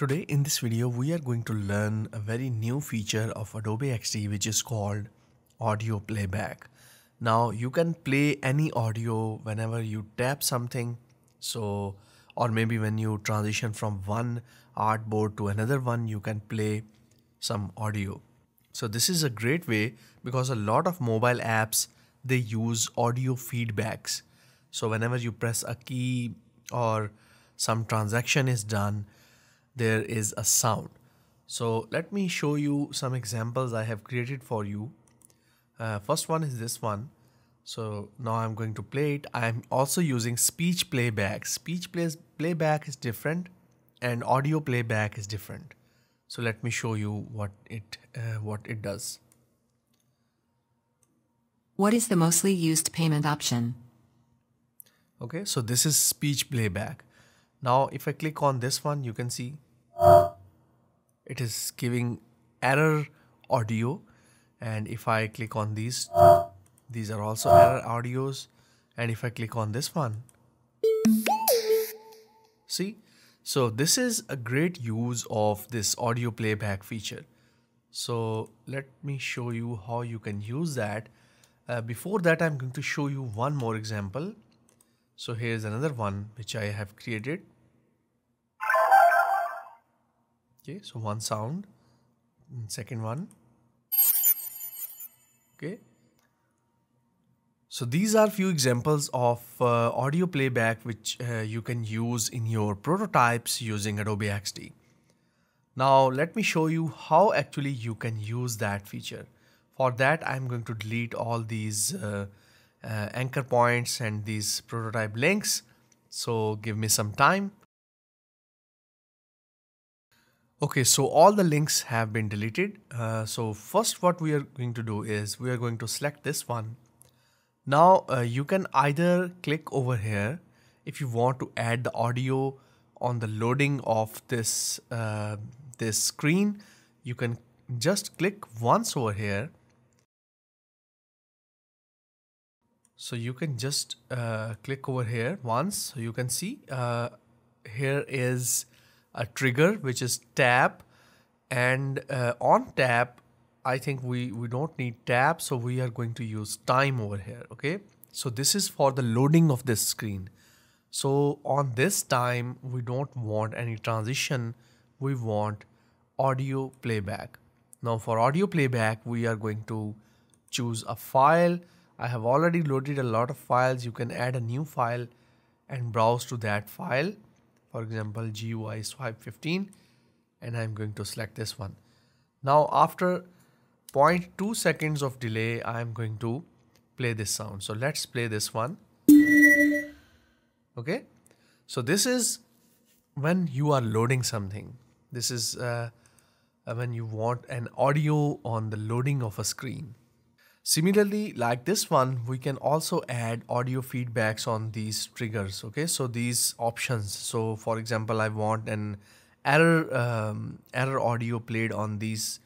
Today in this video we are going to learn a very new feature of Adobe XD which is called audio playback. Now you can play any audio whenever you tap something, so or maybe when you transition from one artboard to another one you can play some audio. So this is a great way because a lot of mobile apps they use audio feedbacks. So whenever you press a key or some transaction is done, there is a sound. So let me show you some examples I have created for you. First one is this one. So now I'm going to play it. I'm also using speech playback. Speech playback is different and audio playback is different. So let me show you what it does. What is the mostly used payment option? Okay, so this is speech playback. Now if I click on this one, you can see it is giving error audio, and if I click on these are also error audios, and if I click on this one, see? So this is a great use of this audio playback feature. So let me show you how you can use that. Before that, I'm going to show you one more example. So here's another one which I have created. Okay, so one sound, second one. Okay. So these are few examples of audio playback which you can use in your prototypes using Adobe XD. Now let me show you how actually you can use that feature. For that, I'm going to delete all these anchor points and these prototype links, so give me some time. Okay, so all the links have been deleted. So first what we are going to do is we are going to select this one. Now you can either click over here if you want to add the audio on the loading of this this screen. You can just click once over here. So you can just click over here once. So you can see here is a trigger which is tap, and on tap I think we don't need tap, so we are going to use time over here. Okay, so this is for the loading of this screen. So on this time we don't want any transition, we want audio playback. Now for audio playback we are going to choose a file. I have already loaded a lot of files. You can add a new file and browse to that file. For example, GUI Swipe 15, and I'm going to select this one. Now after 0.2 seconds of delay, I'm going to play this sound. So let's play this one. Okay. So this is when you are loading something. This is when you want an audio on the loading of a screen. Similarly, like this one, we can also add audio feedbacks on these triggers. Okay, so these options. So for example, I want an error audio played on these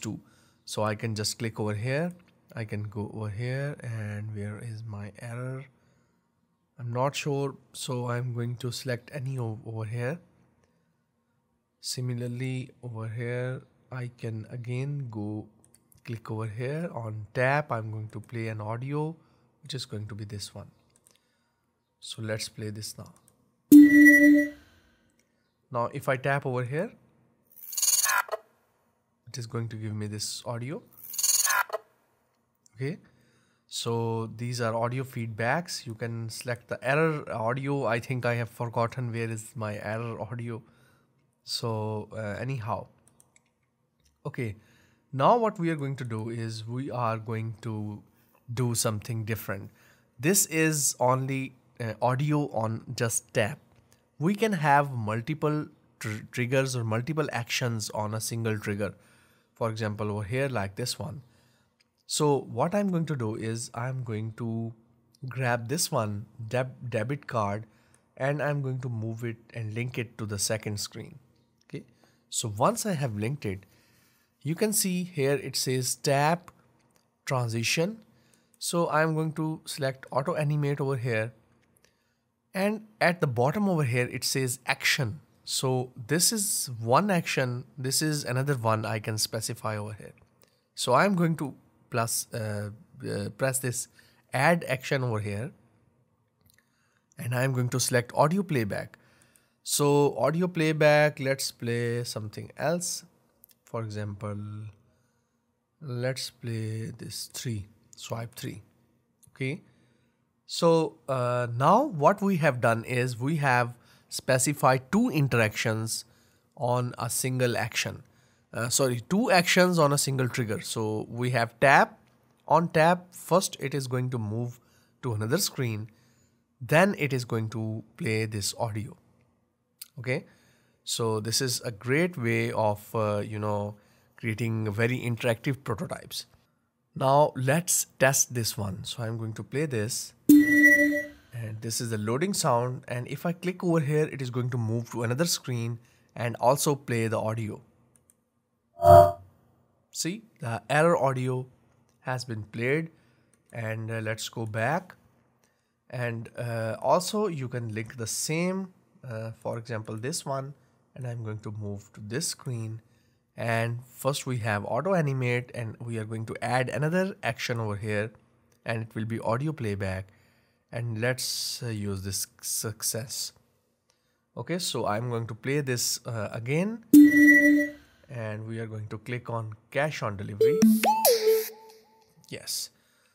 two. So I can just click over here. I can go over here, and where is my error? I'm not sure. So I'm going to select any over here. Similarly, over here, I can again go. Click over here on tap. I'm going to play an audio which is going to be this one. So let's play this now. Now if I tap over here, it is going to give me this audio. Okay, so these are audio feedbacks. You can select the error audio. I think I have forgotten where is my error audio. So anyhow, okay. Now what we are going to do is we are going to do something different. This is only audio on just tap. We can have multiple triggers or multiple actions on a single trigger. For example, over here like this one. So what I'm going to do is I'm going to grab this one, debit card, and I'm going to move it and link it to the second screen. Okay. So once I have linked it, you can see here it says tap transition. So I'm going to select auto animate over here. And at the bottom over here, it says action. So this is one action, this is another one I can specify over here. So I'm going to press this add action over here, and I'm going to select audio playback. So audio playback, let's play something else. For example, let's play this swipe 3. Okay. So now what we have done is we have specified two interactions on a single action. Two actions on a single trigger. So we have tap. On tap, first it is going to move to another screen. Then it is going to play this audio. Okay. So this is a great way of, creating very interactive prototypes. Now let's test this one. So I'm going to play this, and this is the loading sound. And if I click over here, it is going to move to another screen and also play the audio. See, the error audio has been played, and let's go back. And also you can link the same, for example, this one, and I'm going to move to this screen. And first we have auto animate, and we are going to add another action over here, and it will be audio playback. And let's use this success. Okay, so I'm going to play this again, and we are going to click on cash on delivery. Yes.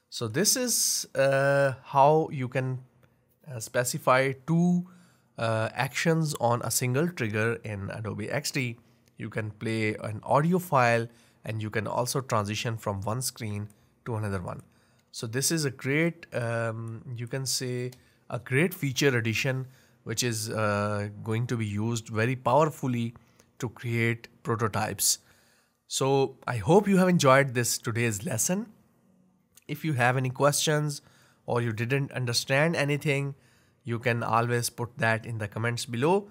So this is how you can specify two actions on a single trigger in Adobe XD. You can play an audio file, and you can also transition from one screen to another one. So this is a great, you can say, a great feature addition, which is going to be used very powerfully to create prototypes. So I hope you have enjoyed this today's lesson. If you have any questions or you didn't understand anything, you can always put that in the comments below.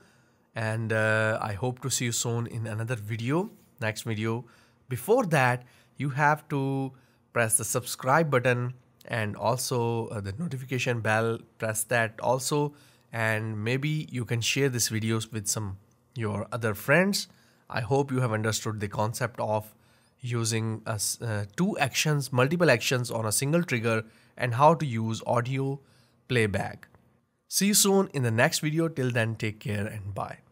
And I hope to see you soon in another video, next video. Before that, you have to press the subscribe button and also the notification bell, press that also. And maybe you can share this videos with your other friends. I hope you have understood the concept of using two actions, multiple actions on a single trigger, and how to use audio playback. See you soon in the next video. Till then, take care and bye.